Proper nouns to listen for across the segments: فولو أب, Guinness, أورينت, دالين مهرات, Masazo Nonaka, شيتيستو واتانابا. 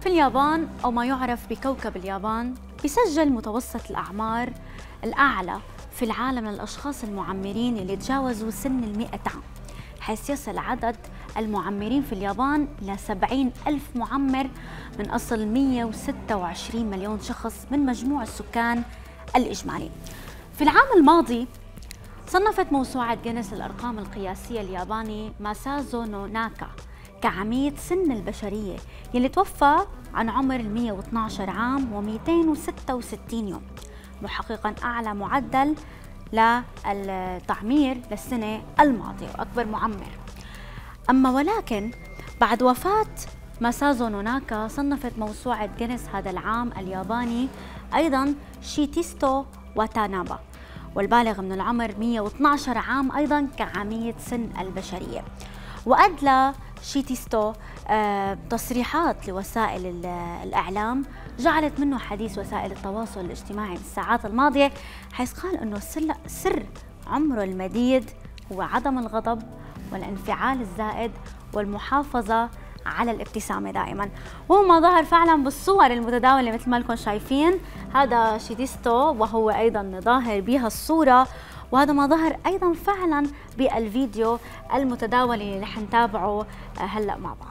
في اليابان أو ما يعرف بكوكب اليابان، بيسجل متوسط الأعمار الأعلى في العالم للأشخاص المعمرين اللي تجاوزوا سن 100 عام، حيث يصل عدد المعمرين في اليابان إلى 70,000 معمر من أصل 126 مليون شخص من مجموع السكان الإجمالي. في العام الماضي صنفت موسوعة جينيس الأرقام القياسية الياباني ماسازو نوناكا كعميد سن البشرية يلي توفى عن عمر 112 عام و266 يوم، محققاً أعلى معدل للتعمير للسنة الماضية وأكبر معمر. أما ولكن بعد وفاة ماسازو نوناكا صنفت موسوعة جينيس هذا العام الياباني أيضاً شيتيستو واتانابا والبالغ من العمر 112 عام أيضاً كعميد سن البشرية، وأدلى شيتيستو تصريحات لوسائل الإعلام جعلت منه حديث وسائل التواصل الاجتماعي بالساعات الماضية، حيث قال أنه سر عمره المديد هو عدم الغضب والانفعال الزائد والمحافظة على الابتسامة دائما، وهو ما ظهر فعلا بالصور المتداولة مثل ما لكم شايفين. هذا شيتيستو وهو أيضا ظاهر بها الصورة، وهذا ما ظهر أيضا فعلا بالفيديو المتداول اللي رح نتابعه هلأ مع بعض.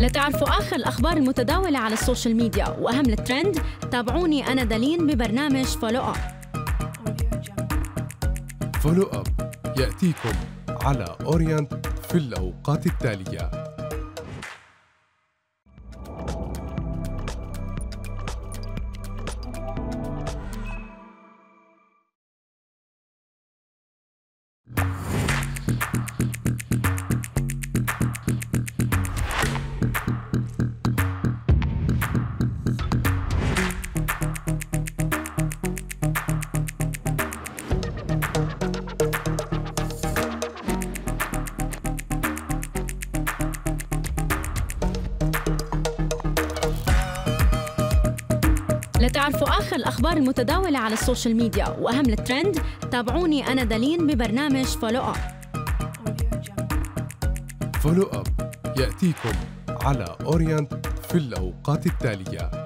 لتعرفوا آخر الأخبار المتداولة على السوشيال ميديا وأهم الترند، تابعوني أنا دالين ببرنامج فولو أب. فولو أب يأتيكم على أورينت في الأوقات التالية. لتعرفوا آخر الأخبار المتداولة على السوشيال ميديا وأهم الترند، تابعوني أنا دالين ببرنامج فولو أب. فولو أب يأتيكم على أورينت في الأوقات التالية.